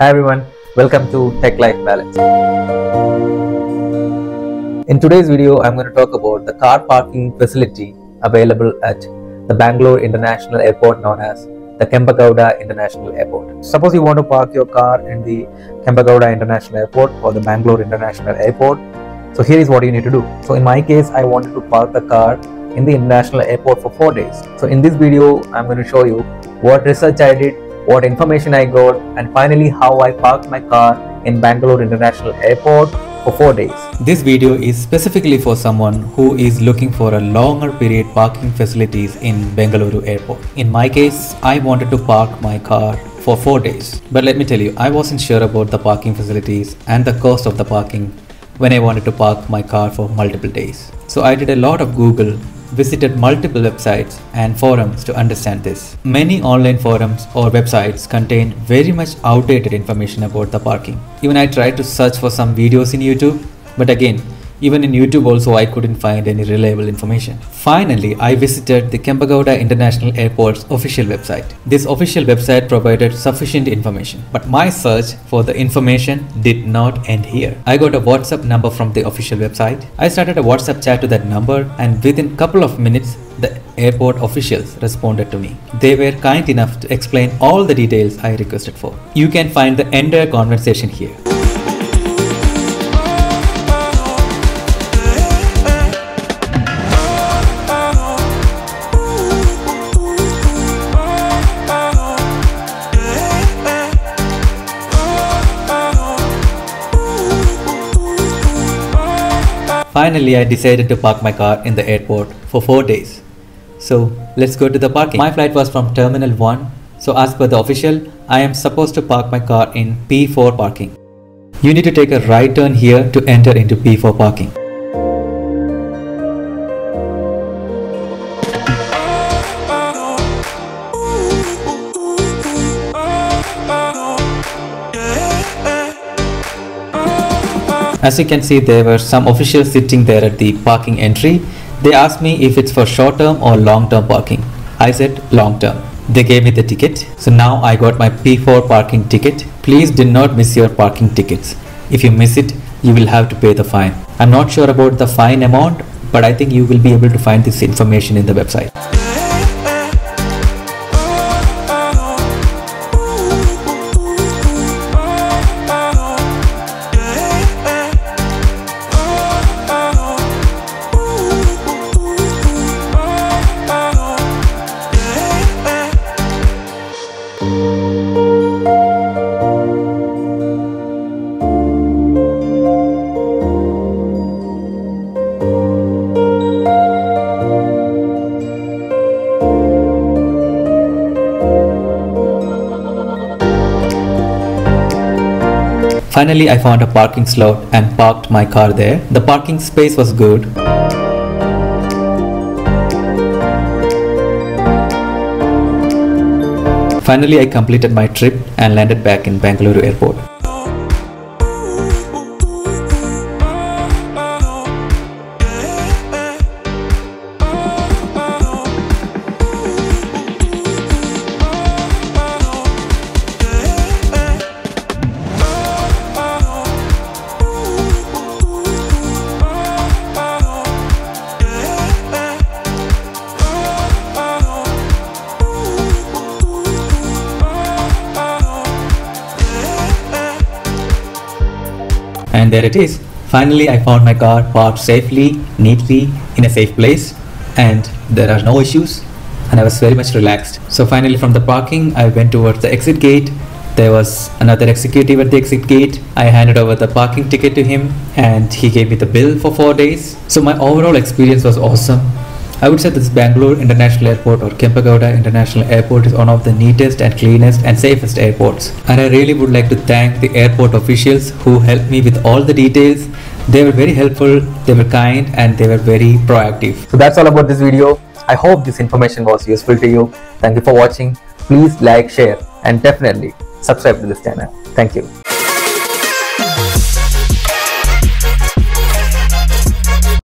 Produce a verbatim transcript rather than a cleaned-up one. Hi everyone, welcome to Tech Life Balance. In today's video, I'm going to talk about the car parking facility available at the Bengaluru International Airport known as the Kempegowda International Airport. Suppose you want to park your car in the Kempegowda International Airport or the Bengaluru International Airport. So here is what you need to do. So in my case, I wanted to park the car in the International Airport for four days. So in this video, I'm going to show you what research I did, what information I got, and finally how I parked my car in Bengaluru International Airport for four days. This video is specifically for someone who is looking for a longer period parking facilities in Bengaluru Airport. In my case, I wanted to park my car for four days. But let me tell you, I wasn't sure about the parking facilities and the cost of the parking when I wanted to park my car for multiple days. So I did a lot of Google, visited multiple websites and forums to understand this. Many online forums or websites contain very much outdated information about the parking. Even I tried to search for some videos in YouTube, but again, even in YouTube also I couldn't find any reliable information. Finally, I visited the Kempegowda International Airport's official website. This official website provided sufficient information, but my search for the information did not end here. I got a WhatsApp number from the official website. I started a WhatsApp chat to that number, and within a couple of minutes, the airport officials responded to me. They were kind enough to explain all the details I requested for. You can find the entire conversation here. Finally, I decided to park my car in the airport for four days. So let's go to the parking. My flight was from Terminal one. So as per the official, I am supposed to park my car in P four parking. You need to take a right turn here to enter into P four parking. As you can see, there were some officials sitting there at the parking entry. They asked me if it's for short-term or long-term parking. I said long-term. They gave me the ticket. So now I got my P four parking ticket. Please do not miss your parking tickets. If you miss it, you will have to pay the fine. I'm not sure about the fine amount, but I think you will be able to find this information in the website. Finally, I found a parking slot and parked my car there. The parking space was good. Finally, I completed my trip and landed back in Bengaluru Airport. And there it is. Finally, I found my car parked safely, neatly, in a safe place, and there are no issues, and I was very much relaxed. So finally, from the parking, I went towards the exit gate. There was another executive at the exit gate. I handed over the parking ticket to him, and he gave me the bill for four days. So my overall experience was awesome. I would say this Bengaluru International Airport or Kempegowda International Airport is one of the neatest and cleanest and safest airports. And I really would like to thank the airport officials who helped me with all the details. They were very helpful, they were kind, and they were very proactive. So that's all about this video. I hope this information was useful to you. Thank you for watching. Please like, share, and definitely subscribe to this channel. Thank you.